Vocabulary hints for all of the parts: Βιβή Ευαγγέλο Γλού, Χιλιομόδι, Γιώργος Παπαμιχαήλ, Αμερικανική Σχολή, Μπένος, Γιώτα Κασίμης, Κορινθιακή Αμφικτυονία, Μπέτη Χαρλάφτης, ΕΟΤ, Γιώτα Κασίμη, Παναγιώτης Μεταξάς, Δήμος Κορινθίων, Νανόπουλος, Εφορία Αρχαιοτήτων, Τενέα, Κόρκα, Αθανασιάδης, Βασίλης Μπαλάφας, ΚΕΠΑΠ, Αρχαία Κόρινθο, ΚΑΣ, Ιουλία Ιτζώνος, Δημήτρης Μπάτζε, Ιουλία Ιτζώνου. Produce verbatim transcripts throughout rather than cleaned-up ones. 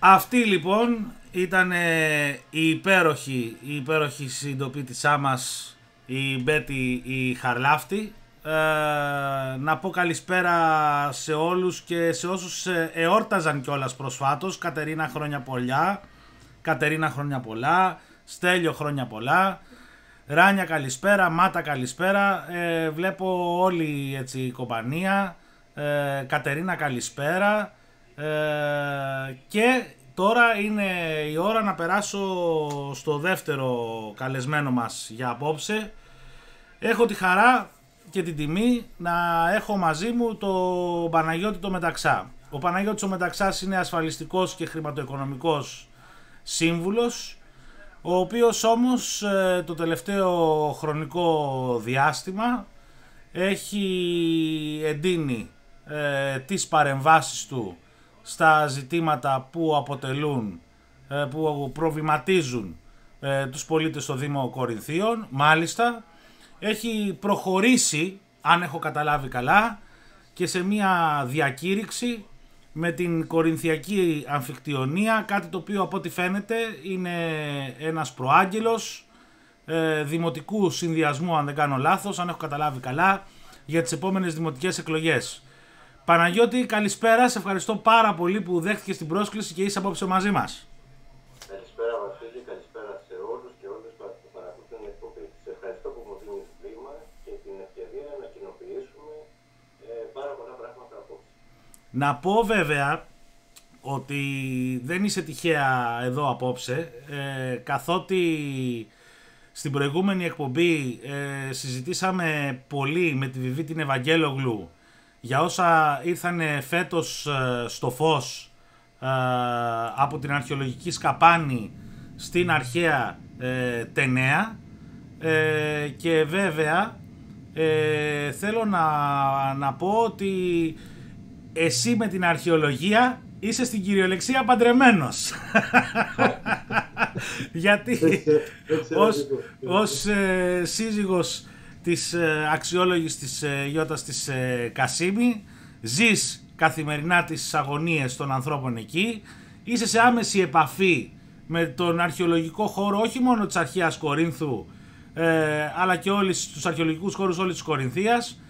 Αυτή λοιπόν ήταν η υπέροχη, η υπέροχη συντοπίτησά μας, η Μπέτη η Χαρλάφτη. Ε, να πω καλησπέρα σε όλους και σε όσους εόρταζαν κιόλας προσφάτως. Κατερίνα, χρόνια πολλά. Κατερίνα, χρόνια πολλά. Στέλιο, χρόνια πολλά. Ράνια, καλησπέρα. Μάτα, καλησπέρα. Ε, βλέπω όλη έτσι, η κομπανία. Ε, Κατερίνα, καλησπέρα. Ε, και τώρα είναι η ώρα να περάσω στο δεύτερο καλεσμένο μας για απόψε. Έχω τη χαρά και την τιμή να έχω μαζί μου τον Παναγιώτη το Μεταξά. Ο Παναγιώτης ο Μεταξάς είναι ασφαλιστικός και χρηματοοικονομικός σύμβουλος, ο οποίος όμως το τελευταίο χρονικό διάστημα έχει εντείνει ε, τις παρεμβάσεις του στα ζητήματα που αποτελούν, που προβληματίζουν τους πολίτες στο Δήμο Κορινθίων. Μάλιστα, έχει προχωρήσει, αν έχω καταλάβει καλά, και σε μια διακήρυξη με την Κορινθιακή Αμφικτυονία, κάτι το οποίο από ό,τι φαίνεται είναι ένας προάγγελος δημοτικού συνδυασμού, αν δεν κάνω λάθος, αν έχω καταλάβει καλά, για τις επόμενες δημοτικές εκλογές. Παναγιώτη, καλησπέρα. Σε ευχαριστώ πάρα πολύ που δέχτηκες την πρόσκληση και είσαι απόψε μαζί μας. Καλησπέρα, Βασίλη. Καλησπέρα σε όλους και όλες που παρακολουθούν την εκπομπή. Σε ευχαριστώ που μου δίνεις βήμα και την ευκαιρία να κοινοποιήσουμε ε, πάρα πολλά πράγματα απόψε. Να πω βέβαια ότι δεν είσαι τυχαία εδώ απόψε, ε, καθότι στην προηγούμενη εκπομπή ε, συζητήσαμε πολύ με τη Βιβή την Ευαγγέλο Γλού για όσα ήρθαν φέτος στο φως από την αρχαιολογική σκαπάνη στην αρχαία Τενέα, και βέβαια θέλω να, να πω ότι εσύ με την αρχαιολογία είσαι στην κυριολεξία παντρεμένος. Γιατί ως, ως σύζυγος της αξιόλογης της Γιώτας της Κασίμη ζεις καθημερινά τις αγωνίες των ανθρώπων εκεί, είσαι σε άμεση επαφή με τον αρχαιολογικό χώρο όχι μόνο της αρχαίας Κορίνθου αλλά και όλους τους αρχαιολογικούς χώρους όλης της Κορινθίας,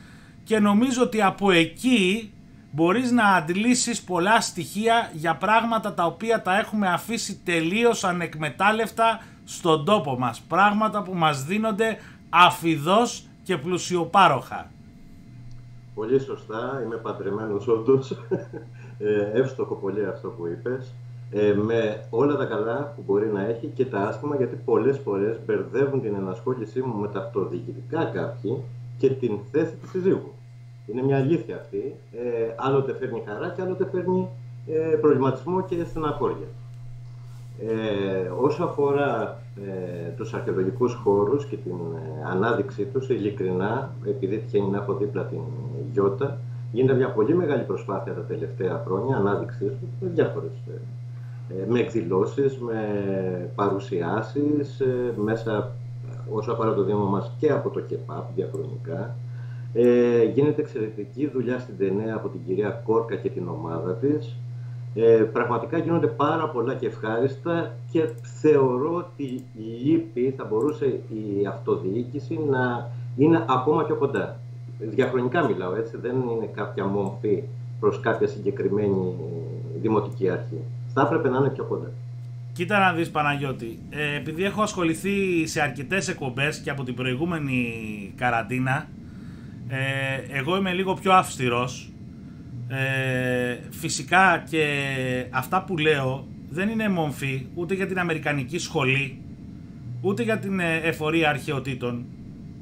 και νομίζω ότι από εκεί μπορείς να αντλήσεις πολλά στοιχεία για πράγματα τα οποία τα έχουμε αφήσει τελείως ανεκμετάλλευτα στον τόπο μας, πράγματα που μας δίνονται αφιδώς και πλουσιοπάροχα. Πολύ σωστά, είμαι παντρεμένος όντως. Ε, εύστοχο πολύ αυτό που είπες. Ε, με όλα τα καλά που μπορεί να έχει και τα άσχημα, γιατί πολλές φορές μπερδεύουν την ενασχόλησή μου με τα αυτοδιοικητικά κάποιοι και την θέση του συζύγου. Είναι μια αλήθεια αυτή. Ε, άλλοτε φέρνει χαρά και άλλοτε φέρνει ε, προβληματισμό και στεναχώρια. Ε, όσο αφορά ε, τους αρχαιολογικούς χώρους και την ε, ανάδειξή τους, ειλικρινά, επειδή τυχαίνει να έχω δίπλα την Γιώτα, γίνεται μια πολύ μεγάλη προσπάθεια τα τελευταία χρόνια ανάδειξής τους με διάφορες, ε, με εκδηλώσεις, με παρουσιάσεις, ε, μέσα όσο αφορά το Δήμο μας και από το ΚΕΠΑΠ διαχρονικά. Ε, γίνεται εξαιρετική δουλειά στην Τενέα από την κυρία Κόρκα και την ομάδα της. Ε, πραγματικά γίνονται πάρα πολλά και ευχάριστα, και θεωρώ ότι λείπει, θα μπορούσε η αυτοδιοίκηση να είναι ακόμα πιο κοντά. Διαχρονικά μιλάω, έτσι, δεν είναι κάποια μορφή προς κάποια συγκεκριμένη δημοτική αρχή. Θα έπρεπε να είναι πιο κοντά. Κοίτα να δεις, Παναγιώτη, ε, επειδή έχω ασχοληθεί σε αρκετές εκπομπές και από την προηγούμενη καραντίνα, ε, εγώ είμαι λίγο πιο αυστηρός. Ε, φυσικά και αυτά που λέω δεν είναι μομφή ούτε για την Αμερικανική Σχολή ούτε για την Εφορία Αρχαιοτήτων,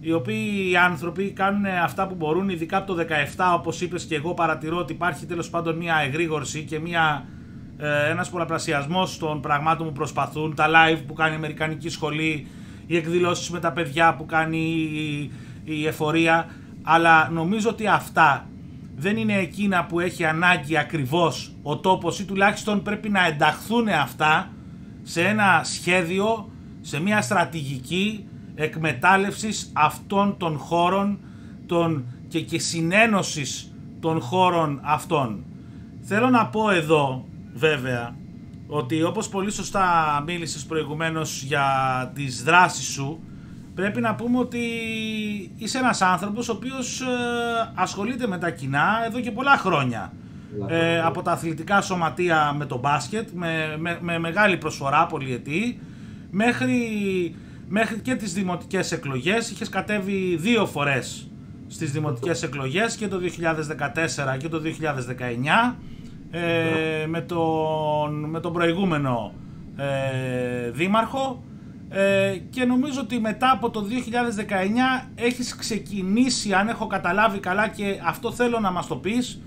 οι οποίοι οι άνθρωποι κάνουν αυτά που μπορούν, ειδικά από το δεκαεπτά, όπως είπες, και εγώ παρατηρώ ότι υπάρχει τέλος πάντων μια εγρήγορση και μια, ε, ένας πολλαπλασιασμός των πραγμάτων που προσπαθούν, τα live που κάνει η Αμερικανική Σχολή, οι εκδηλώσεις με τα παιδιά που κάνει η, η Εφορία, αλλά νομίζω ότι αυτά δεν είναι εκείνα που έχει ανάγκη ακριβώς ο τόπος, ή τουλάχιστον πρέπει να ενταχθούν αυτά σε ένα σχέδιο, σε μια στρατηγική εκμετάλλευσης αυτών των χώρων των και, και συνένωσης των χώρων αυτών. Θέλω να πω εδώ βέβαια ότι όπως πολύ σωστά μίλησες προηγουμένως για τις δράσεις σου, πρέπει να πούμε ότι είσαι ένας άνθρωπος ο οποίος ασχολείται με τα κοινά εδώ και πολλά χρόνια. Ε, από τα αθλητικά σωματεία με το μπάσκετ, με, με, με μεγάλη προσφορά πολυετή, μέχρι, μέχρι και τις δημοτικές εκλογές. Είχες κατέβει δύο φορές στις δημοτικές εκλογές, και το δύο χιλιάδες δεκατέσσερα και το δύο χιλιάδες δεκαεννιά, ε, με, τον, με τον προηγούμενο ε, δήμαρχο, ε, και νομίζω ότι μετά από το δύο χιλιάδες δεκαεννιά έχεις ξεκινήσει, αν έχω καταλάβει καλά, και αυτό θέλω να μας το πεις,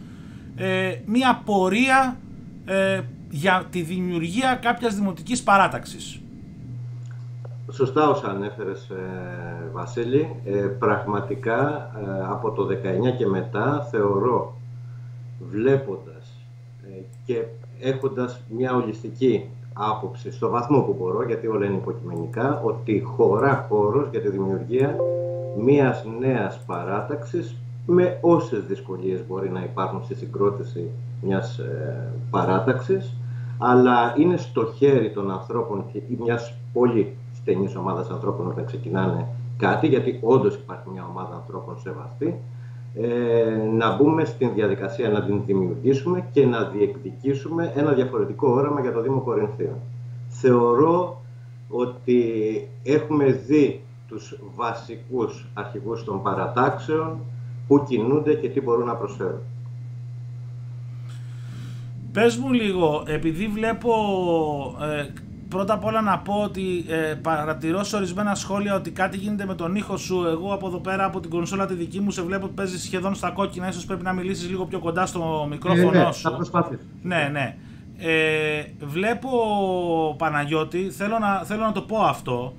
Ε, μία πορεία ε, για τη δημιουργία κάποιας δημοτικής παράταξης. Σωστά όσα ανέφερες, ε, Βασίλη. Ε, πραγματικά ε, από το δεκαεννιά και μετά θεωρώ, βλέποντας ε, και έχοντας μια ολιστική άποψη στο βαθμό που μπορώ, γιατί όλα είναι υποκειμενικά, ότι χωρά χώρος για τη δημιουργία μιας νέας παράταξης, με όσες δυσκολίες μπορεί να υπάρχουν στη συγκρότηση μιας ε, παράταξης, αλλά είναι στο χέρι των ανθρώπων ή μιας πολύ στενής ομάδας ανθρώπων όταν ξεκινάνε κάτι, γιατί όντως υπάρχει μια ομάδα ανθρώπων σε βαθύ, ε, να μπούμε στην διαδικασία να την δημιουργήσουμε και να διεκδικήσουμε ένα διαφορετικό όραμα για το Δήμο Κορινθίων. Θεωρώ ότι έχουμε δει τους βασικούς αρχηγούς των παρατάξεων, πού κινούνται και τι μπορούν να προσφέρουν. Πες μου λίγο, επειδή βλέπω, ε, πρώτα απ' όλα να πω ότι ε, παρατηρώ σε ορισμένα σχόλια ότι κάτι γίνεται με τον ήχο σου. Εγώ από εδώ πέρα, από την κονσόλα τη δική μου, σε βλέπω ότι παίζεις σχεδόν στα κόκκινα. Ίσως πρέπει να μιλήσεις λίγο πιο κοντά στο μικρόφωνο ε, ναι, σου. Θα προσπαθήσω. Ναι, ναι. Ε, βλέπω, Παναγιώτη, θέλω να, θέλω να το πω αυτό.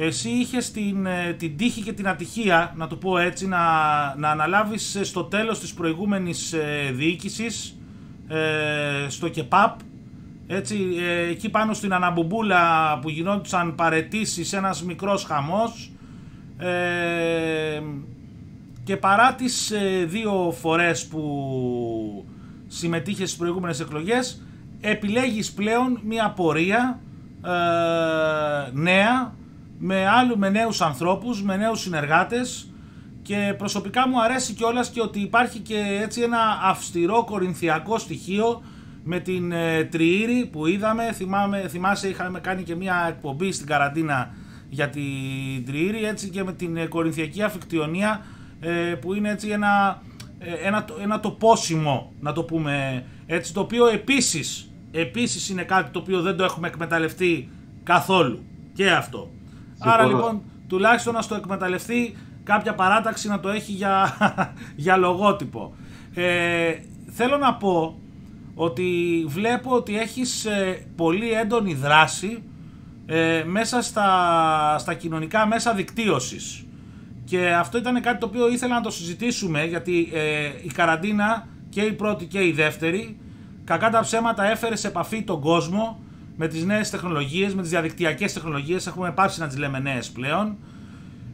Εσύ είχες την, την τύχη και την ατυχία, να το πω έτσι, να, να αναλάβεις στο τέλος της προηγούμενης διοίκησης, ε, στο ΚΕΠΑΠ, έτσι, ε, εκεί πάνω στην αναμπομπούλα που γινόντουσαν παρετήσεις, ένας μικρός χαμός, ε, και παρά τις ε, δύο φορές που συμμετείχες στις προηγούμενες εκλογές, επιλέγεις πλέον μια πορεία ε, νέα, με άλλου, με νέους ανθρώπους, με νέους συνεργάτες, και προσωπικά μου αρέσει κιόλας και ότι υπάρχει και έτσι ένα αυστηρό κορινθιακό στοιχείο με την ε, Τριήρη που είδαμε. Θυμάμαι, θυμάσαι, είχαμε κάνει και μια εκπομπή στην καραντίνα για την Τριήρη, έτσι, και με την ε, Κορινθιακή Αμφικτυονία, ε, που είναι έτσι ένα, ε, ένα, ένα τοπόσιμο, να το πούμε έτσι, το οποίο επίσης, επίσης είναι κάτι το οποίο δεν το έχουμε εκμεταλλευτεί καθόλου και αυτό. Άρα λοιπόν, τουλάχιστον να στο εκμεταλλευτεί κάποια παράταξη, να το έχει για, για λογότυπο. Ε, θέλω να πω ότι βλέπω ότι έχεις ε, πολύ έντονη δράση ε, μέσα στα, στα κοινωνικά μέσα δικτύωσης. Και αυτό ήταν κάτι το οποίο ήθελα να το συζητήσουμε, γιατί ε, η καραντίνα, και η πρώτη και η δεύτερη, κακά τα ψέματα έφερε σε επαφή τον κόσμο με τις νέες τεχνολογίες, με τις διαδικτυακές τεχνολογίες, έχουμε πάψει να τις λέμε νέες πλέον.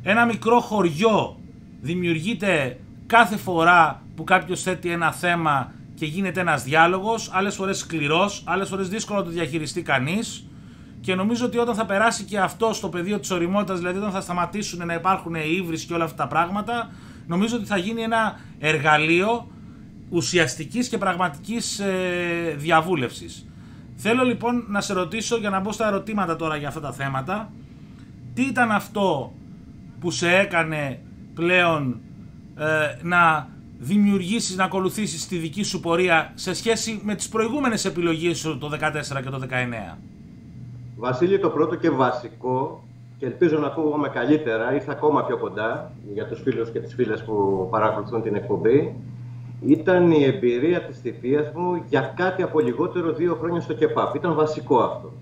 Ένα μικρό χωριό δημιουργείται κάθε φορά που κάποιος θέτει ένα θέμα και γίνεται ένας διάλογος, άλλες φορές σκληρός, άλλες φορές δύσκολο να το διαχειριστεί κανείς, και νομίζω ότι όταν θα περάσει και αυτό στο πεδίο της ωριμότητας, δηλαδή όταν θα σταματήσουν να υπάρχουν οι ύβρις και όλα αυτά τα πράγματα, νομίζω ότι θα γίνει ένα εργαλείο ουσιαστικής και πραγματικής ε, διαβούλευσης. Θέλω λοιπόν να σε ρωτήσω, για να μπω στα ερωτήματα τώρα για αυτά τα θέματα, τι ήταν αυτό που σε έκανε πλέον ε, να δημιουργήσεις, να ακολουθήσεις τη δική σου πορεία σε σχέση με τις προηγούμενες επιλογές σου το δύο χιλιάδες δεκατέσσερα και το δύο χιλιάδες δεκαεννιά. Βασίλη, το πρώτο και βασικό, και ελπίζω να ακούγομαι καλύτερα, ήρθα ακόμα πιο κοντά για τους φίλους και τις φίλες που παρακολουθούν την εκπομπή, ήταν η εμπειρία της θητείας μου για κάτι από λιγότερο δύο χρόνια στο ΚΕΠΑΠ. Ήταν βασικό αυτό.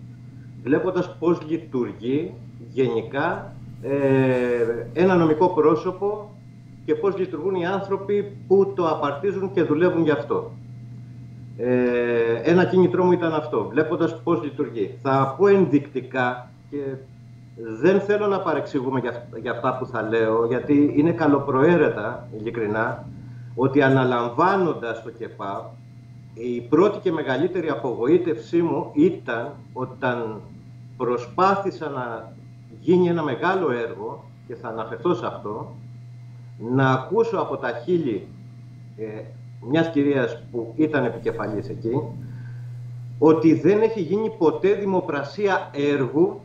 Βλέποντας πώς λειτουργεί γενικά ε, ένα νομικό πρόσωπο και πώς λειτουργούν οι άνθρωποι που το απαρτίζουν και δουλεύουν γι' αυτό. Ε, ένα κίνητρό μου ήταν αυτό, βλέποντας πώς λειτουργεί. Θα πω ενδεικτικά, και δεν θέλω να παρεξηγούμε για, για αυτά που θα λέω, γιατί είναι καλοπροαίρετα, ειλικρινά, ότι αναλαμβάνοντας το ΚΕΠΑΠ η πρώτη και μεγαλύτερη απογοήτευσή μου ήταν όταν προσπάθησα να γίνει ένα μεγάλο έργο, και θα αναφερθώ σε αυτό, να ακούσω από τα χείλη ε, μιας κυρίας που ήταν επικεφαλής εκεί, ότι δεν έχει γίνει ποτέ δημοπρασία έργου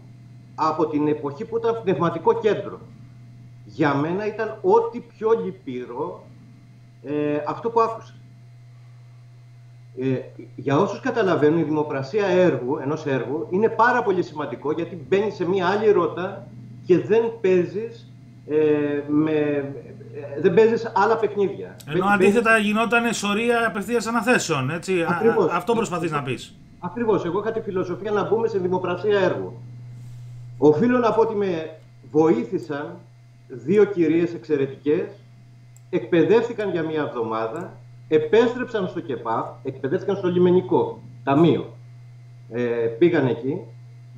από την εποχή που ήταν πνευματικό κέντρο. Για μένα ήταν ό,τι πιο λυπηρό ε, αυτό που άκουσα. Ε, για όσους καταλαβαίνουν, η δημοπρασία έργου, ενός έργου, είναι πάρα πολύ σημαντικό, γιατί μπαίνει σε μία άλλη ρότα και δεν παίζεις, ε, με, ε, δεν παίζεις άλλα παιχνίδια. Ενώ παίζεις, αντίθετα παίζεις... γινόταν σωρία απευθείας αναθέσεων, έτσι. Ακριβώς. Α, αυτό προσπαθείς να πεις. Ακριβώς. Εγώ είχα τη φιλοσοφία να μπούμε σε δημοπρασία έργου. Οφείλω να πω ότι με βοήθησαν δύο κυρίες εξαιρετικές, εκπαιδεύτηκαν για μία εβδομάδα, επέστρεψαν στο ΚΕΠΑΠ, εκπαιδεύτηκαν στο λιμενικό ταμείο, ε, πήγαν εκεί,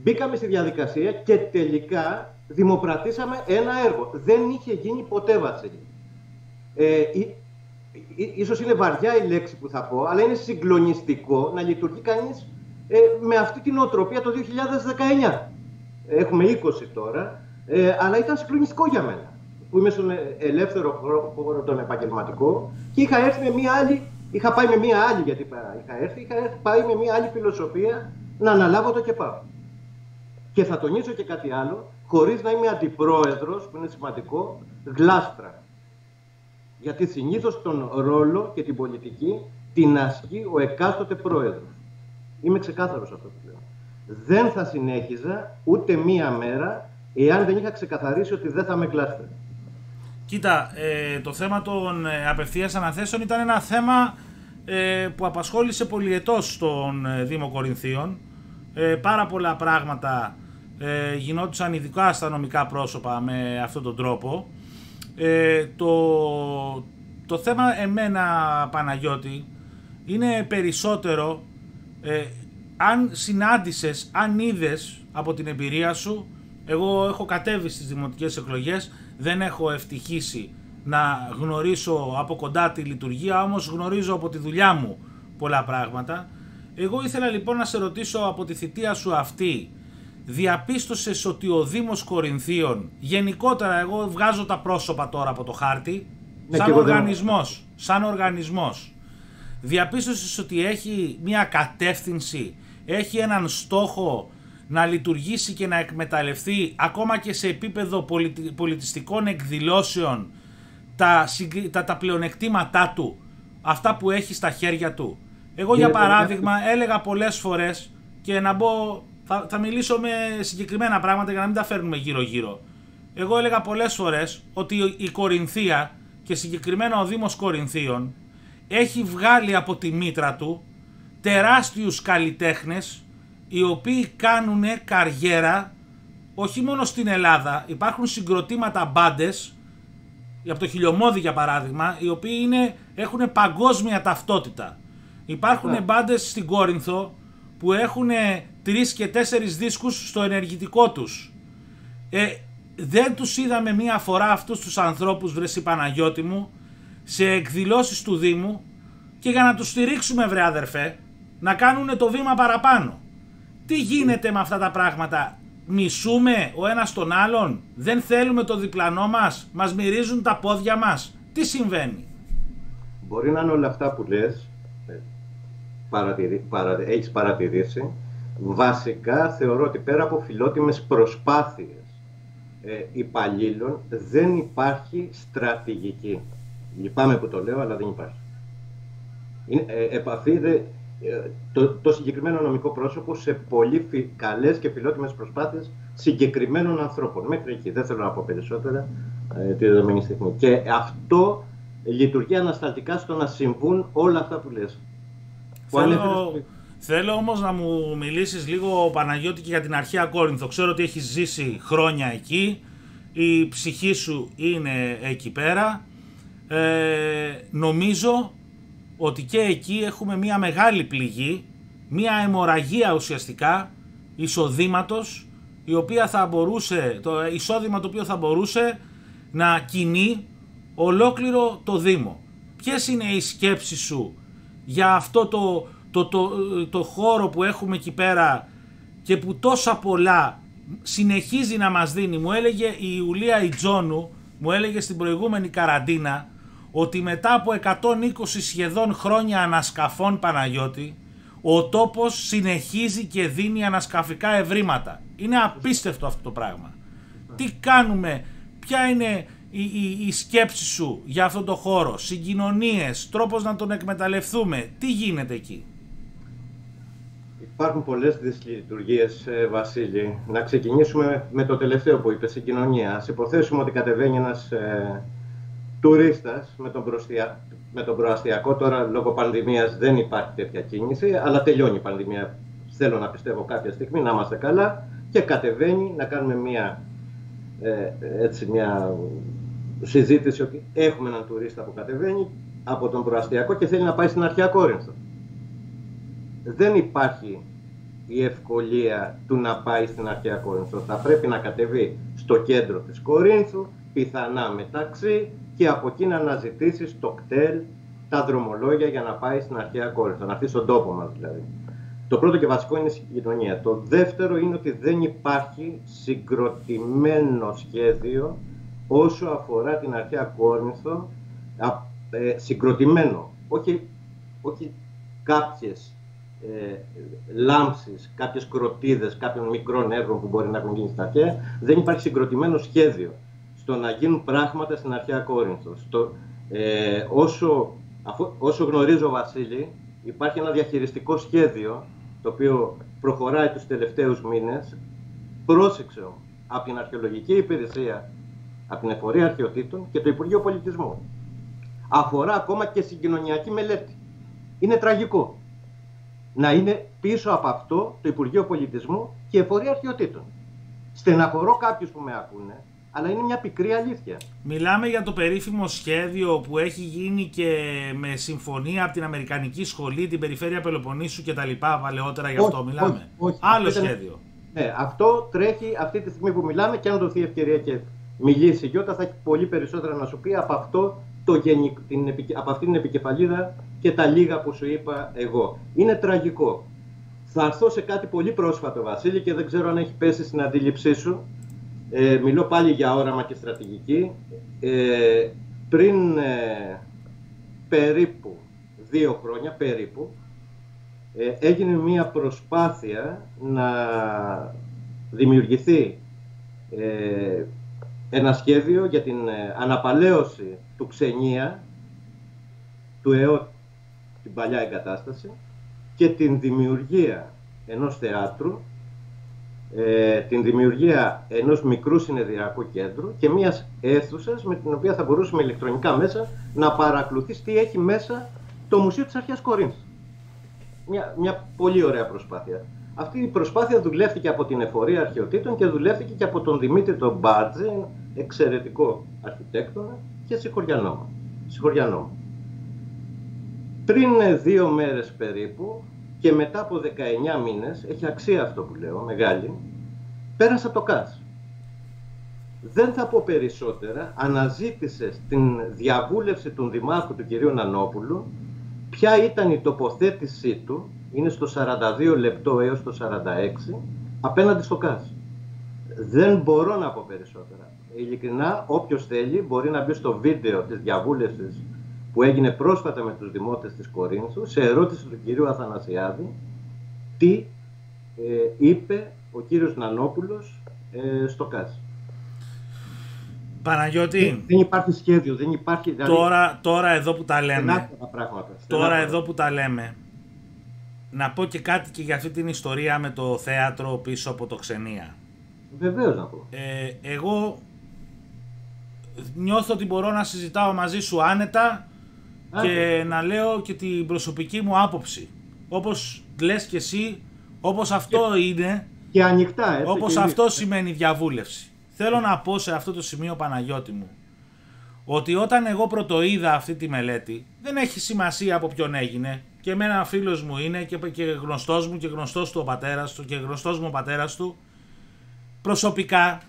μπήκαμε στη διαδικασία και τελικά δημοπρατήσαμε ένα έργο. Δεν είχε γίνει ποτέ, Βασίλη. Ε, ίσως είναι βαριά η λέξη που θα πω, αλλά είναι συγκλονιστικό να λειτουργεί κανείς ε, με αυτή την οτροπία το δύο χιλιάδες δεκαεννιά. Έχουμε είκοσι τώρα, ε, αλλά ήταν συγκλονιστικό για μένα, που είμαι στον ελεύθερο χώρο, τον επαγγελματικό, και είχα έρθει με μία άλλη, είχα πάει με μία άλλη, γιατί είχα έρθει, είχα έρθει, πάει με μία άλλη φιλοσοφία να αναλάβω το ΚΕΠΑΠ. Και θα τονίσω και κάτι άλλο, χωρίς να είμαι αντιπρόεδρος, που είναι σημαντικό, γλάστρα. Γιατί συνήθως τον ρόλο και την πολιτική την ασκεί ο εκάστοτε πρόεδρος. Είμαι ξεκάθαρος αυτό που λέω. Δεν θα συνέχιζα ούτε μία μέρα, εάν δεν είχα ξεκαθαρίσει ότι δεν θα με γλάστρε. Κοίτα, ε, το θέμα των ε, απευθείας αναθέσεων ήταν ένα θέμα ε, που απασχόλησε πολυετώς τον ε, Δήμο Κορινθίων. Ε, πάρα πολλά πράγματα ε, γινόντουσαν, ειδικά στα νομικά πρόσωπα, με αυτόν τον τρόπο. Ε, το, το θέμα εμένα, Παναγιώτη, είναι περισσότερο ε, αν συνάντησες, αν είδες από την εμπειρία σου. Εγώ έχω κατέβει στις δημοτικές εκλογές, δεν έχω ευτυχήσει να γνωρίσω από κοντά τη λειτουργία, όμως γνωρίζω από τη δουλειά μου πολλά πράγματα. Εγώ ήθελα λοιπόν να σε ρωτήσω, από τη θητεία σου αυτή, διαπίστωσες ότι ο Δήμος Κορινθίων, γενικότερα, εγώ βγάζω τα πρόσωπα τώρα από το χάρτη, ναι, σαν οργανισμός, σαν οργανισμός, διαπίστωσες ότι έχει μια κατεύθυνση, έχει έναν στόχο να λειτουργήσει και να εκμεταλλευτεί ακόμα και σε επίπεδο πολιτι... πολιτιστικών εκδηλώσεων τα, συγκ... τα... τα πλεονεκτήματά του, αυτά που έχει στα χέρια του. Εγώ, για παράδειγμα, έλεγα πολλές φορές, και να μπω, θα, θα μιλήσω με συγκεκριμένα πράγματα για να μην τα φέρνουμε γύρω-γύρω. Εγώ έλεγα πολλές φορές ότι η Κορινθία, και συγκεκριμένα ο Δήμος Κορινθίων, έχει βγάλει από τη μήτρα του τεράστιους καλλιτέχνες, οι οποίοι κάνουν καριέρα όχι μόνο στην Ελλάδα. Υπάρχουν συγκροτήματα, μπάντες, από το Χιλιομόδι για παράδειγμα, οι οποίοι είναι, έχουν παγκόσμια ταυτότητα. Υπάρχουν yeah. μπάντες στην Κόρινθο που έχουν τρεις και τέσσερις δίσκους στο ενεργητικό τους. Ε, δεν τους είδαμε μία φορά αυτούς τους ανθρώπους, βρε συ Παναγιώτη μου, σε εκδηλώσεις του Δήμου, και για να τους στηρίξουμε, βρε αδερφέ, να κάνουν το βήμα παραπάνω. Τι γίνεται με αυτά τα πράγματα? Μισούμε ο ένας τον άλλον? Δεν θέλουμε το διπλανό μας? Μας μυρίζουν τα πόδια μας? Τι συμβαίνει? Μπορεί να είναι όλα αυτά που λες, παρατηρή, παρα, έχεις παρατηρήσει. Βασικά θεωρώ ότι πέρα από φιλότιμες προσπάθειες ε, υπαλλήλων, δεν υπάρχει στρατηγική. Λυπάμαι που το λέω, αλλά δεν υπάρχει. Είναι, ε, επαφή δεν... Το, το συγκεκριμένο νομικό πρόσωπο σε πολύ φι, καλές και φιλότιμες προσπάθειες συγκεκριμένων ανθρώπων. Μέχρι εκεί δεν θέλω να πω περισσότερα ε, τη δεδομένη στιγμή. Και αυτό λειτουργεί ανασταλτικά στο να συμβούν όλα αυτά που λες. Θέλω, που θέλω όμως να μου μιλήσεις λίγο, Παναγιώτη, και για την Αρχαία Κόρινθο. Ξέρω ότι έχεις ζήσει χρόνια εκεί, η ψυχή σου είναι εκεί πέρα. Ε, νομίζω ότι και εκεί έχουμε μία μεγάλη πληγή, μία αιμορραγία ουσιαστικά εισοδήματος, η οποία θα μπορούσε, το εισόδημα το οποίο θα μπορούσε να κινεί ολόκληρο το Δήμο. Ποιες είναι οι σκέψεις σου για αυτό το, το, το, το, το χώρο που έχουμε εκεί πέρα και που τόσα πολλά συνεχίζει να μας δίνει. Μου έλεγε η Ιουλία Ιτζώνου, μου έλεγε στην προηγούμενη καραντίνα, ότι μετά από εκατόν είκοσι σχεδόν χρόνια ανασκαφών, Παναγιώτη, ο τόπος συνεχίζει και δίνει ανασκαφικά ευρήματα. Είναι απίστευτο αυτό το πράγμα. Τι κάνουμε, ποια είναι η, η, η σκέψη σου για αυτό το χώρο, συγκοινωνίες, τρόπος να τον εκμεταλλευτούμε, τι γίνεται εκεί? Υπάρχουν πολλές δυσλειτουργίες, Βασίλη. Να ξεκινήσουμε με το τελευταίο που είπε, συγκοινωνία. Ας υποθέσουμε ότι κατεβαίνει ένας ε, τουρίστας με τον, προστια... με τον προαστιακό. Τώρα λόγω πανδημίας δεν υπάρχει τέτοια κίνηση, αλλά τελειώνει η πανδημία. Θέλω να πιστεύω κάποια στιγμή, να είμαστε καλά, και κατεβαίνει να κάνουμε μια, ε, έτσι, μια συζήτηση ότι έχουμε έναν τουρίστα που κατεβαίνει από τον προαστιακό και θέλει να πάει στην Αρχαία Κόρινθο. Δεν υπάρχει η ευκολία του να πάει στην Αρχαία Κόρινθο. Θα πρέπει να κατεβεί στο κέντρο της Κορίνθου, πιθανά με ταξί, και από εκεί να αναζητήσει στο κτέλ τα δρομολόγια για να πάει στην Αρχαία Κόρινθο, να έρθει στον τόπο μας δηλαδή. Το πρώτο και βασικό είναι η συγκοινωνία. Το δεύτερο είναι ότι δεν υπάρχει συγκροτημένο σχέδιο όσο αφορά την Αρχαία Κόρινθο, συγκροτημένο, όχι, όχι κάποιες Ε, λάμψεις, κάποιες κροτίδες κάποιων μικρών έργων που μπορεί να έχουν γίνει στην αρχαία. Δεν υπάρχει συγκροτημένο σχέδιο στο να γίνουν πράγματα στην Αρχαία Κόρινθο. Στο, ε, όσο, αφού, όσο γνωρίζω, Βασίλη, υπάρχει ένα διαχειριστικό σχέδιο το οποίο προχωράει τους τελευταίους μήνες. Πρόσεξε, από την Αρχαιολογική Υπηρεσία, από την Εφορία Αρχαιοτήτων και το Υπουργείο Πολιτισμού. Αφορά ακόμα και συγκοινωνιακή μελέτη. Είναι τραγικό να είναι πίσω από αυτό το Υπουργείο Πολιτισμού και η Εφορία Αρχαιοτήτων. Στεναχωρώ κάποιους που με ακούνε, αλλά είναι μια πικρή αλήθεια. Μιλάμε για το περίφημο σχέδιο που έχει γίνει και με συμφωνία από την Αμερικανική Σχολή, την Περιφέρεια Πελοποννήσου και τα λοιπά, παλαιότερα, γι' αυτό όχι, μιλάμε. Όχι, όχι. Άλλο ήταν σχέδιο. Ναι, αυτό τρέχει αυτή τη στιγμή που μιλάμε, και αν δοθεί ευκαιρία και μιλήσει η Γιώτα, θα έχει πολύ περισσότερα να σου πει από, αυτό το γενικ... την... από αυτή την επικεφαλίδα και τα λίγα που σου είπα εγώ. Είναι τραγικό. Θα έρθω σε κάτι πολύ πρόσφατο, Βασίλη, και δεν ξέρω αν έχει πέσει στην αντίληψή σου. Ε, μιλώ πάλι για όραμα και στρατηγική. Ε, πριν ε, περίπου δύο χρόνια, περίπου, ε, έγινε μία προσπάθεια να δημιουργηθεί ε, ένα σχέδιο για την ε, αναπαλαίωση του Ξενία, του ΕΟΤ, την παλιά εγκατάσταση, και την δημιουργία ενός θεάτρου, ε, την δημιουργία ενός μικρού συνεδριακού κέντρου και μιας αίθουσας με την οποία θα μπορούσαμε ηλεκτρονικά μέσα να παρακολουθείς τι έχει μέσα το Μουσείο της Αρχαίας Κορίνθου. Μια, μια πολύ ωραία προσπάθεια. Αυτή η προσπάθεια δουλεύτηκε από την Εφορία Αρχαιοτήτων και δουλεύτηκε και από τον Δημήτρη τον Μπάτζε, εξαιρετικό αρχιτέκτονα και συγχωριανό μου. Πριν δύο μέρες περίπου και μετά από δεκαεννιά μήνες, έχει αξία αυτό που λέω, μεγάλη, πέρασα το ΚΑΣ. Δεν θα πω περισσότερα, αναζήτησε στην διαβούλευση του Δημάρχου, του κυρίου Νανόπουλου, ποια ήταν η τοποθέτησή του, είναι στο σαράντα δύο λεπτό έως το σαράντα έξι, απέναντι στο ΚΑΣ. Δεν μπορώ να πω περισσότερα. Ειλικρινά, όποιος θέλει μπορεί να μπει στο βίντεο της διαβούλευσης που έγινε πρόσφατα με τους δημότες της Κορίνθου, σε ερώτηση του κυρίου Αθανασιάδη, τι ε, είπε ο κύριος Νανόπουλος ε, στο ΚΑΣ. Παναγιώτη, δεν, δεν υπάρχει σχέδιο, δεν υπάρχει... Τώρα, τώρα εδώ που τα λέμε, πράγματα, τώρα εδώ που τα λέμε, να πω και κάτι και για αυτή την ιστορία με το θέατρο πίσω από το Ξενία. Βεβαίως να πω. Ε, εγώ νιώθω ότι μπορώ να συζητάω μαζί σου άνετα. Άντε. Και να λέω και την προσωπική μου άποψη. Όπως λες και εσύ, όπως αυτό και, είναι και ανοιχτά, έτσι, όπως και αυτό σημαίνει διαβούλευση. Θέλω να πω σε αυτό το σημείο, Παναγιώτη μου, ότι όταν εγώ πρωτοείδα αυτή τη μελέτη, δεν έχει σημασία από ποιον έγινε, και εμένα φίλος μου είναι και, και γνωστός μου και γνωστός του ο πατέρας του και γνωστός μου ο πατέρας του. Προσωπικά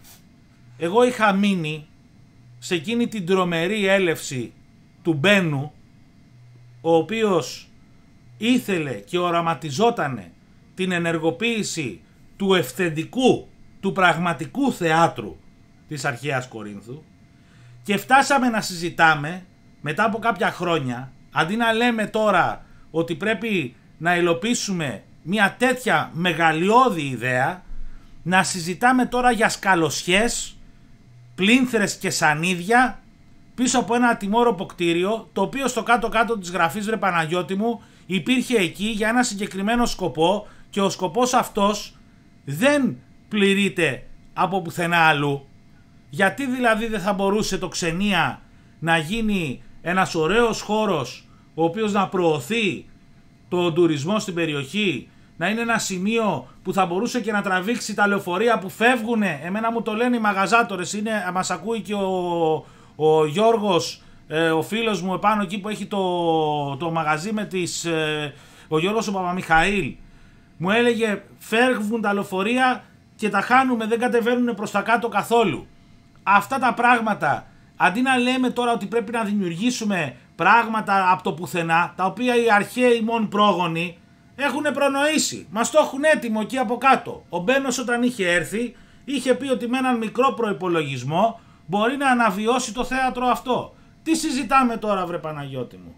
εγώ είχα μείνει σε εκείνη την τρομερή έλευση του Μπένου, ο οποίος ήθελε και οραματιζότανε την ενεργοποίηση του ευθεντικού, του πραγματικού θεάτρου της Αρχαίας Κορίνθου, και φτάσαμε να συζητάμε μετά από κάποια χρόνια, αντί να λέμε τώρα ότι πρέπει να υλοποιήσουμε μια τέτοια μεγαλειώδη ιδέα, να συζητάμε τώρα για σκαλοσιές, πλήνθρες και σανίδια πίσω από ένα ατιμόρροπο κτίριο, το οποίο στο κάτω-κάτω της γραφής, βρε Παναγιώτη μου, υπήρχε εκεί για ένα συγκεκριμένο σκοπό, και ο σκοπός αυτός δεν πληρείται από πουθενά αλλού. Γιατί δηλαδή δεν θα μπορούσε το Ξενία να γίνει ένας ωραίος χώρος ο οποίος να προωθεί τον τουρισμό στην περιοχή, να είναι ένα σημείο που θα μπορούσε και να τραβήξει τα λεωφορεία που φεύγουνε? Εμένα μου το λένε οι μαγαζάτορες, είναι, μας ακούει και ο, ο Γιώργος, ε, ο φίλος μου επάνω εκεί που έχει το, το μαγαζί με τις, ε, ο Γιώργος ο Παπαμιχαήλ, μου έλεγε φεύγουν τα λεωφορεία και τα χάνουμε, δεν κατεβαίνουν προς τα κάτω καθόλου. Αυτά τα πράγματα, αντί να λέμε τώρα ότι πρέπει να δημιουργήσουμε πράγματα από το πουθενά, τα οποία οι αρχαίοι μόν πρόγονοι έχουν προνοήσει, μας το έχουν έτοιμο εκεί από κάτω. Ο Μπένος όταν είχε έρθει είχε πει ότι με έναν μικρό προϋπολογισμό μπορεί να αναβιώσει το θέατρο αυτό. Τι συζητάμε τώρα, βρε Παναγιώτη μου?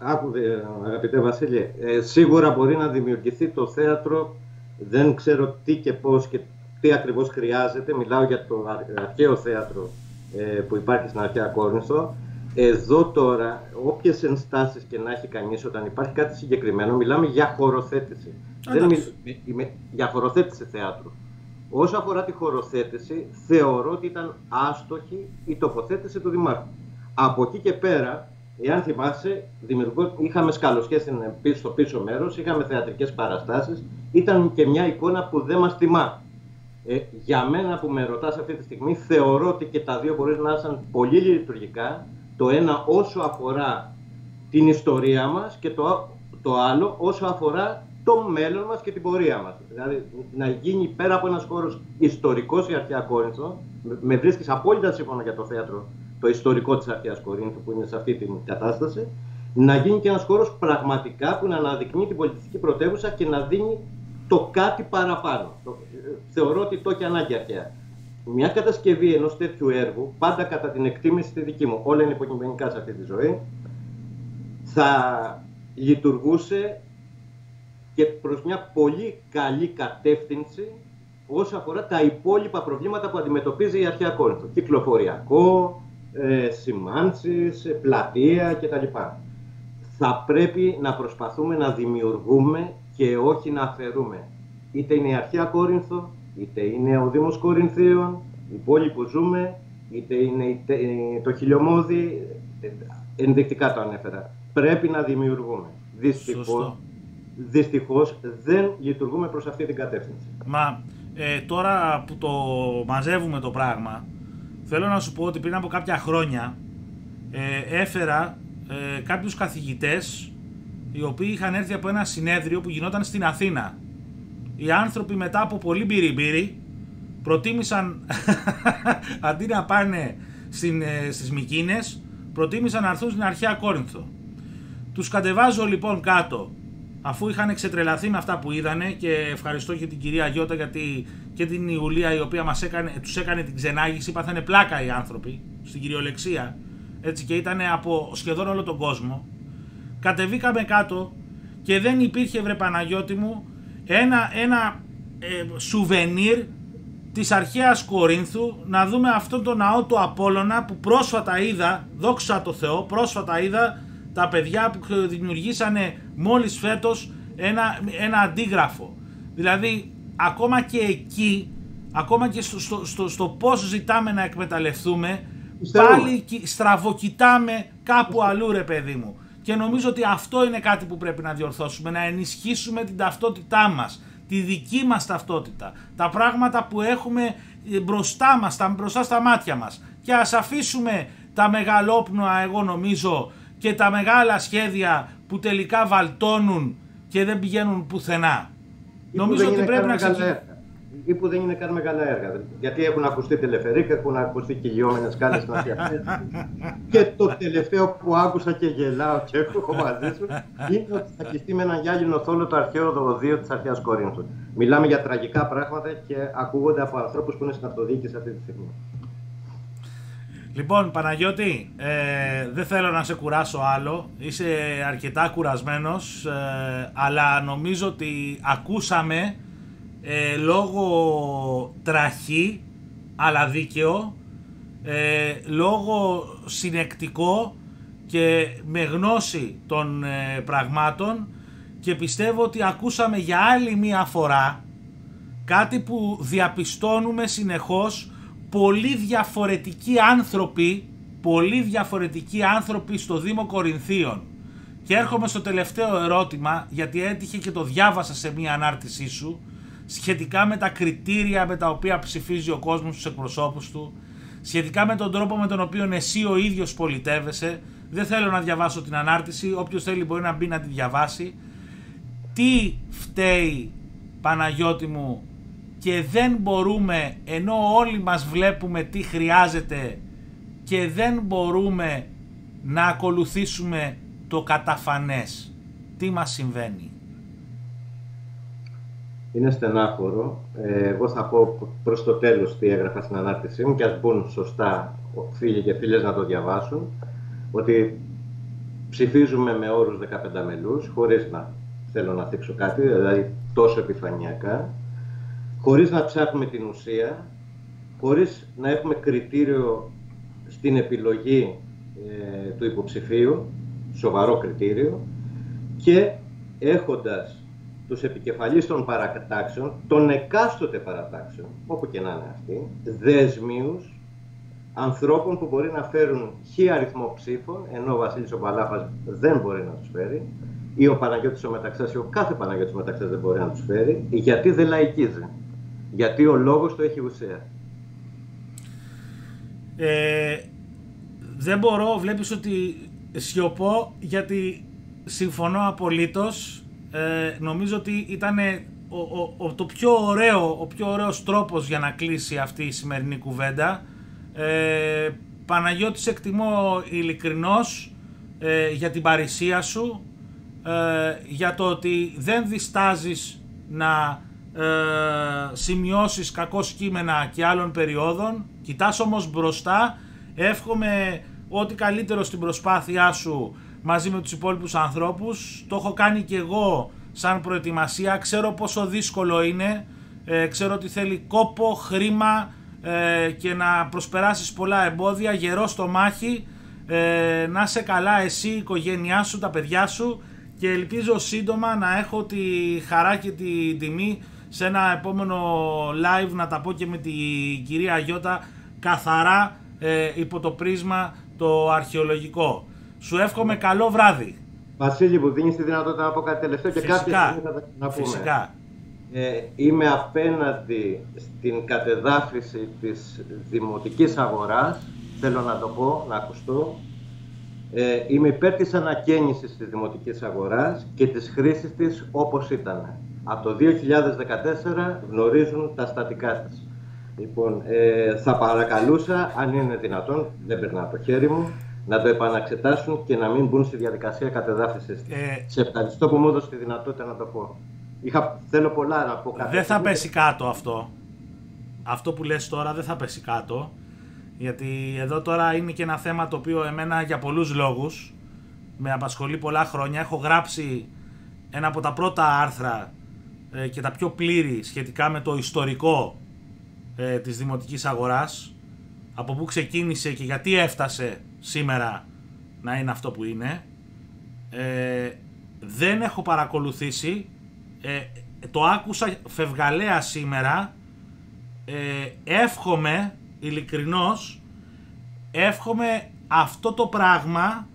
Άκουδε, αγαπητέ Βασίλη, ε, σίγουρα μπορεί να δημιουργηθεί το θέατρο, δεν ξέρω τι και πώς και τι ακριβώς χρειάζεται. Μιλάω για το αρχαίο θέατρο ε, που υπάρχει στην Αρχαία Κόρινθο. Εδώ τώρα, όποιες ενστάσεις και να έχει κανείς, όταν υπάρχει κάτι συγκεκριμένο, μιλάμε για χωροθέτηση. Δεν μιλάμε για χωροθέτηση θεάτρου. Όσο αφορά τη χωροθέτηση, θεωρώ ότι ήταν άστοχη η τοποθέτηση του Δημάρχου. Από εκεί και πέρα, εάν θυμάσαι, δημιουργώ, είχαμε σκαλοσιές στο πίσω μέρος, είχαμε θεατρικές παραστάσεις, ήταν και μια εικόνα που δεν μας τιμά. Ε, για μένα που με ρωτάς αυτή τη στιγμή, θεωρώ ότι και τα δύο μπορεί να ήσαν πολύ λειτουργικά. Το ένα όσο αφορά την ιστορία μας και το, το άλλο όσο αφορά το μέλλον μας και την πορεία μας. Δηλαδή να γίνει πέρα από ένας χώρος ιστορικός η Αρχαία Κόρινθο. Με βρίσκεις απόλυτα σύμφωνα για το θέατρο, το ιστορικό της Αρχαίας Κορίνθου που είναι σε αυτή την κατάσταση. Να γίνει και ένας χώρος πραγματικά που να αναδεικνύει την πολιτιστική πρωτεύουσα και να δίνει το κάτι παραπάνω. Θεωρώ ότι το έχει ανάγκη αρχαία. Μια κατασκευή ενός τέτοιου έργου, πάντα κατά την εκτίμηση τη δική μου, όλα είναι υποκειμενικά σε αυτή τη ζωή, θα λειτουργούσε και προς μια πολύ καλή κατεύθυνση όσο αφορά τα υπόλοιπα προβλήματα που αντιμετωπίζει η Αρχαία Κόρινθο. Κυκλοφοριακό, ε, σημάνσεις, πλατεία κτλ. Θα πρέπει να προσπαθούμε να δημιουργούμε και όχι να αφαιρούμε. Είτε είναι η Αρχαία Κόρινθο, είτε είναι ο Δήμος Κορινθίων, η πόλη που ζούμε, είτε είναι το Χιλιομόδι, ενδεικτικά το ανέφερα. Πρέπει να δημιουργούμε. Δυστυχώς, δυστυχώς δεν λειτουργούμε προς αυτή την κατεύθυνση. Μα ε, τώρα που το μαζεύουμε το πράγμα, θέλω να σου πω ότι πριν από κάποια χρόνια ε, έφερα ε, κάποιους καθηγητές οι οποίοι είχαν έρθει από ένα συνέδριο που γινόταν στην Αθήνα. Οι άνθρωποι μετά από πολύ μπυριμπύρι προτίμησαν αντί να πάνε στην, στις Μικίνες, προτίμησαν να έρθουν στην Αρχαία Κόρινθο. Τους κατεβάζω λοιπόν κάτω, αφού είχαν εξετρελαθεί με αυτά που είδανε, και ευχαριστώ και την κυρία Γιώτα γιατί, και την Ιουλία, η οποία μας έκανε, τους έκανε την ξενάγηση, πάθανε πλάκα οι άνθρωποι στην κυριολεξία, έτσι, και ήταν από σχεδόν όλο τον κόσμο. Κατεβήκαμε κάτω και δεν υπήρχε, βρε Παναγιώτη μου, ένα, ένα ε, σουβενίρ της Αρχαίας Κορίνθου, να δούμε αυτόν τον ναό του Απόλλωνα που πρόσφατα είδα, δόξα τω Θεώ, πρόσφατα είδα τα παιδιά που δημιουργήσανε μόλις φέτος ένα, ένα αντίγραφο. Δηλαδή ακόμα και εκεί, ακόμα και στο, στο, στο, στο πώς ζητάμε να εκμεταλλευτούμε, πάλι στραβοκοιτάμε κάπου αλλού, ρε παιδί μου. Και νομίζω ότι αυτό είναι κάτι που πρέπει να διορθώσουμε, να ενισχύσουμε την ταυτότητά μας, τη δική μας ταυτότητα, τα πράγματα που έχουμε μπροστά μας, τα, μπροστά στα μάτια μας. Και ας αφήσουμε τα μεγαλόπνοα, εγώ νομίζω, και τα μεγάλα σχέδια που τελικά βαλτώνουν και δεν πηγαίνουν πουθενά. Νομίζω ότι πρέπει να ξεκινήσουμε. ή που δεν είναι καν μεγάλα έργα. Γιατί έχουν ακουστεί τελεφερίκα, έχουν ακουστεί κυλιόμενες σκάλες στην Αθήνα. Και το τελευταίο που άκουσα και γελάω και έχω μαζί σου είναι ότι θα κιστεί με έναν γυάλινο θόλο το αρχαίο δωδείο της Αρχαίας Κορίνθου. Μιλάμε για τραγικά πράγματα και ακούγονται από ανθρώπους που είναι στην αυτοδιοίκηση αυτή τη στιγμή. Λοιπόν, Παναγιώτη, ε, δεν θέλω να σε κουράσω άλλο, είσαι αρκετά κουρασμένος, ε, αλλά νομίζω ότι ακούσαμε ε, λόγω τραχή, αλλά δίκαιο, ε, λόγω συνεκτικό και με γνώση των ε, πραγμάτων, και πιστεύω ότι ακούσαμε για άλλη μία φορά κάτι που διαπιστώνουμε συνεχώς. Πολύ διαφορετικοί άνθρωποι, πολύ διαφορετικοί άνθρωποι στο Δήμο Κορινθίων. Και έρχομαι στο τελευταίο ερώτημα, γιατί έτυχε και το διάβασα σε μία ανάρτησή σου, σχετικά με τα κριτήρια με τα οποία ψηφίζει ο κόσμος στους εκπροσώπους του, σχετικά με τον τρόπο με τον οποίο εσύ ο ίδιος πολιτεύεσαι. Δεν θέλω να διαβάσω την ανάρτηση, όποιος θέλει μπορεί να μπει να τη διαβάσει. Τι φταίει, Παναγιώτη μου, και δεν μπορούμε, ενώ όλοι μας βλέπουμε τι χρειάζεται, και δεν μπορούμε να ακολουθήσουμε το καταφανές? Τι μας συμβαίνει? Είναι στενάχωρο. Εγώ θα πω προς το τέλος τι έγραφα στην ανάρτησή μου, και ας μπουν σωστά φίλοι και φίλες να το διαβάσουν, ότι ψηφίζουμε με όρους δεκαπέντε μελούς, χωρίς να θέλω να θίξω κάτι, δηλαδή τόσο επιφανειακά, χωρίς να ψάχνουμε την ουσία, χωρίς να έχουμε κριτήριο στην επιλογή ε, του υποψηφίου, σοβαρό κριτήριο, και έχοντας τους επικεφαλείς των παρατάξεων, των εκάστοτε παρατάξεων, όπου και να είναι αυτοί, δέσμιους ανθρώπων που μπορεί να φέρουν χι αριθμό ψήφων, ενώ ο Βασίλης ο Μπαλάφας δεν μπορεί να τους φέρει, ή ο Παναγιώτης ο Μεταξάς, ή ο κάθε Παναγιώτης ο Μεταξάς δεν μπορεί να τους φέρει, γιατί δεν λαϊκίζει. Γιατί ο λόγος το έχει ουσία. Ε, δεν μπορώ, βλέπεις ότι σιωπώ, γιατί συμφωνώ απολύτως. Ε, νομίζω ότι ήταν ο, ο, ο, το πιο ωραίο, ο πιο ωραίος τρόπος για να κλείσει αυτή η σημερινή κουβέντα. Ε, Παναγιώτη, σε εκτιμώ ειλικρινώς ε, για την παρησία σου, ε, για το ότι δεν διστάζεις να... Ε, σημειώσεις κακώς κείμενα και άλλων περιόδων, κοιτάς όμως μπροστά. Εύχομαι ό,τι καλύτερο στην προσπάθειά σου μαζί με τους υπόλοιπους ανθρώπους. Το έχω κάνει και εγώ σαν προετοιμασία, ξέρω πόσο δύσκολο είναι, ε, ξέρω ότι θέλει κόπο, χρήμα ε, και να προσπεράσεις πολλά εμπόδια, γερό στο μάχη. ε, να είσαι καλά εσύ, η οικογένειά σου, τα παιδιά σου, και ελπίζω σύντομα να έχω τη χαρά και την τιμή σε ένα επόμενο live να τα πω και με την κυρία Γιώτα καθαρά ε, υπό το πρίσμα το αρχαιολογικό. Σου εύχομαι καλό βράδυ. Βασίλη, που δίνεις τη δυνατότητα να πω κάτι τελευταίο και κάποια στιγμή να πούμε. Φυσικά. Ε, είμαι απέναντι στην κατεδάφιση της δημοτικής αγοράς, θέλω να το πω, να ακουστώ. Ε, είμαι υπέρ της ανακαίνησης της δημοτικής αγοράς και της χρήσης της όπως ήταν. Από το δύο χιλιάδες δεκατέσσερα γνωρίζουν τα στατικά της. Λοιπόν, ε, θα παρακαλούσα, αν είναι δυνατόν, δεν περνά το χέρι μου, να το επαναξετάσουν και να μην μπουν στη διαδικασία κατεδάφισης της. Ε, Σε ευχαριστώ που μου έδωσε τη δυνατότητα να το πω. Είχα, θέλω πολλά να πω. Δεν θα πέσει κάτω αυτό. Αυτό που λες τώρα δεν θα πέσει κάτω. Γιατί εδώ τώρα είναι και ένα θέμα το οποίο εμένα για πολλούς λόγους με απασχολεί πολλά χρόνια. Έχω γράψει ένα από τα πρώτα άρθρα ε, και τα πιο πλήρη σχετικά με το ιστορικό ε, της δημοτικής αγοράς. Από πού ξεκίνησε και γιατί έφτασε σήμερα να είναι αυτό που είναι. Ε, δεν έχω παρακολουθήσει, ε, το άκουσα φευγαλέα σήμερα. Ε, εύχομαι... ειλικρινώς, εύχομαι αυτό το πράγμα,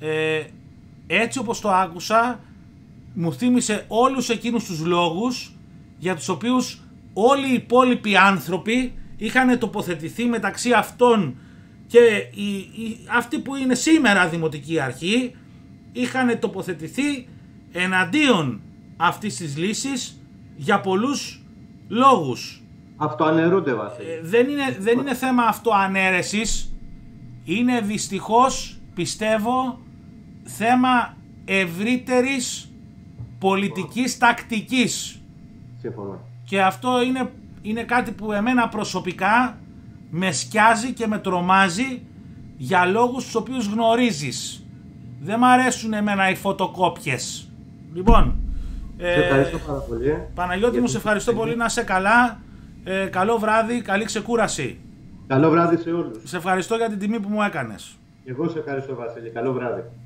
ε, έτσι όπως το άκουσα, μου θύμισε όλους εκείνους τους λόγους για τους οποίους όλοι οι υπόλοιποι άνθρωποι είχαν τοποθετηθεί, μεταξύ αυτών και οι, οι, αυτοί που είναι σήμερα Δημοτική Αρχή, είχαν τοποθετηθεί εναντίον αυτής της λύσης για πολλούς λόγους. Αυτοαναιρούνται Βασίλη. Ε, δεν, είναι, δεν είναι θέμα αυτοανέρεσης. Είναι δυστυχώς, πιστεύω, θέμα ευρύτερης πολιτικής τακτικής. Συμφωνώ. Και αυτό είναι, είναι κάτι που εμένα προσωπικά με σκιάζει και με τρομάζει για λόγους τους οποίους γνωρίζεις. Δεν μ' αρέσουν εμένα οι φωτοκόπιες. Λοιπόν, ε, ευχαριστώ πάρα πολύ. Παναγιώτη μου, σε ευχαριστώ πολύ, να είσαι καλά. Ε, καλό βράδυ, καλή ξεκούραση. Καλό βράδυ σε όλους. Σε ευχαριστώ για την τιμή που μου έκανες. Εγώ σε ευχαριστώ Βασίλη, καλό βράδυ.